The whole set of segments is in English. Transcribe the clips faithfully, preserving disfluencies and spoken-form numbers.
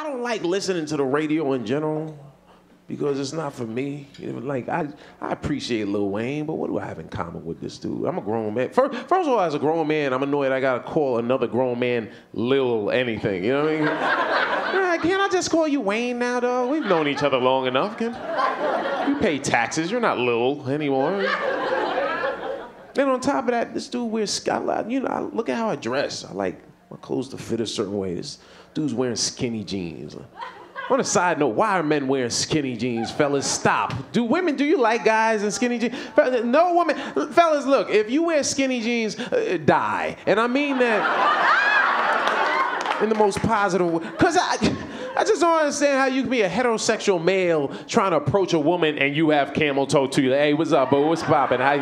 I don't like listening to the radio in general because it's not for me. You know, like I, I appreciate Lil Wayne, but what do I have in common with this dude? I'm a grown man. First, first of all, as a grown man, I'm annoyed I gotta call another grown man Lil anything. You know what I mean? Like, can't I just call you Wayne now, though? We've known each other long enough. Can, you pay taxes. You're not Lil anymore. Then on top of that, this dude wears skyline. You know, I, look at how I dress. I like my clothes to fit a certain way. This dude's wearing skinny jeans. On a side note, why are men wearing skinny jeans, fellas? Stop. Do women, do you like guys in skinny jeans? No woman. Fellas, look, if you wear skinny jeans, uh, die. And I mean that in the most positive way. Because I... I just don't understand how you can be a heterosexual male trying to approach a woman and you have camel toe to you. Like, hey, what's up, boo? What's poppin'? How,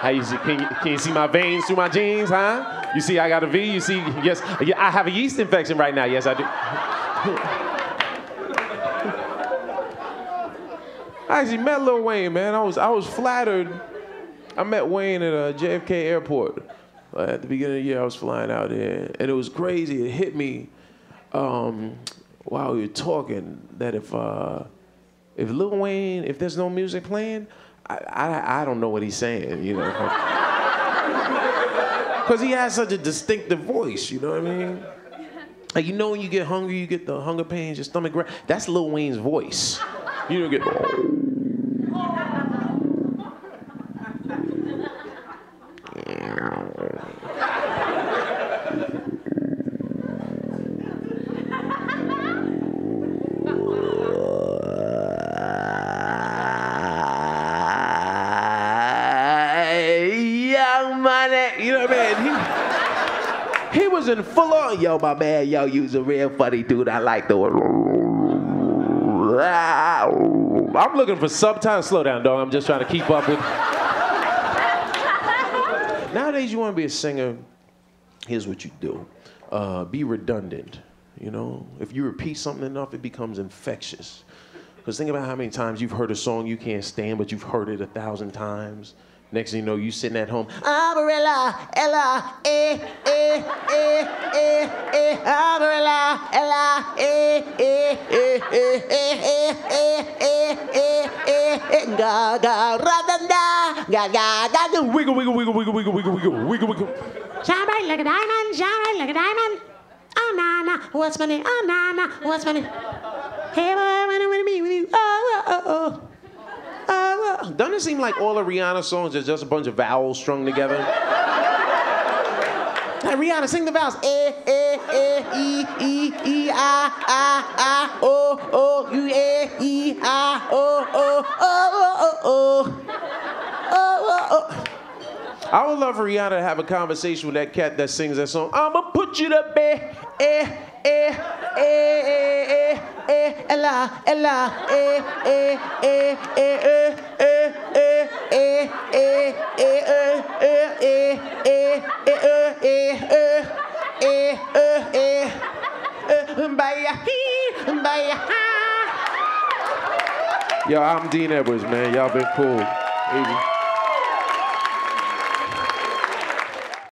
how you see, can, you, can you see my veins through my jeans, huh? You see I got a V? You see, yes, I have a yeast infection right now. Yes, I do. I actually met Lil Wayne, man. I was, I was flattered. I met Wayne at uh, J F K Airport. Uh, at the beginning of the year, I was flying out there. And it was crazy. It hit me. Um, While we were talking, that if uh, if Lil Wayne, if there's no music playing, I I, I don't know what he's saying, you know, because he has such a distinctive voice, you know what I mean? Like, you know, when you get hungry, you get the hunger pains, your stomach growls. That's Lil Wayne's voice. You don't get. You know what I mean? He, he was in full on, yo, my man, yo, you's a real funny dude. I like the word. I'm looking for subtitles. Slow down, dog. I'm just trying to keep up with. Nowadays, you want to be a singer, here's what you do. Uh, be redundant, you know? If you repeat something enough, it becomes infectious. Because think about how many times you've heard a song you can't stand, but you've heard it a thousand times. Next thing you know, you sitting at home, umbrella, ella, eh, eh, eh, eh, eh, umbrella, ella, eh, eh, eh, eh, eh, eh, eh, eh, eh, eh, ga, ga, ra-da-da, ga, ga, da-da, wiggle, wiggle, wiggle, wiggle, wiggle, wiggle, wiggle, wiggle, wiggle. Shine like a diamond, shine like a diamond. Oh, na-na, what's my name? Oh, na-na, what's my name? Hey, boy, what do you mean with you? Oh, oh, oh. Doesn't it seem like all of Rihanna's songs are just a bunch of vowels strung together? Hey, Rihanna, sing the vowels. Eh, eh, eh, e, e, e, I, I, I, oh, oh, you, eh, e, I, oh, oh, oh, oh, oh, oh, oh. I would love for Rihanna to have a conversation with that cat that sings that song. I'ma put you to bed, eh, eh, eh, eh, eh, ella, ella, eh, eh, eh, eh, eh. Yo, I'm Dean Edwards, man. Y'all been cool. Easy.